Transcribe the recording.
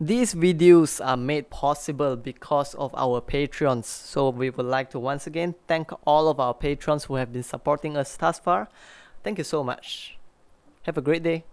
These videos are made possible because of our patrons, so we would like to once again thank all of our patrons who have been supporting us thus far. Thank you so much. Have a great day.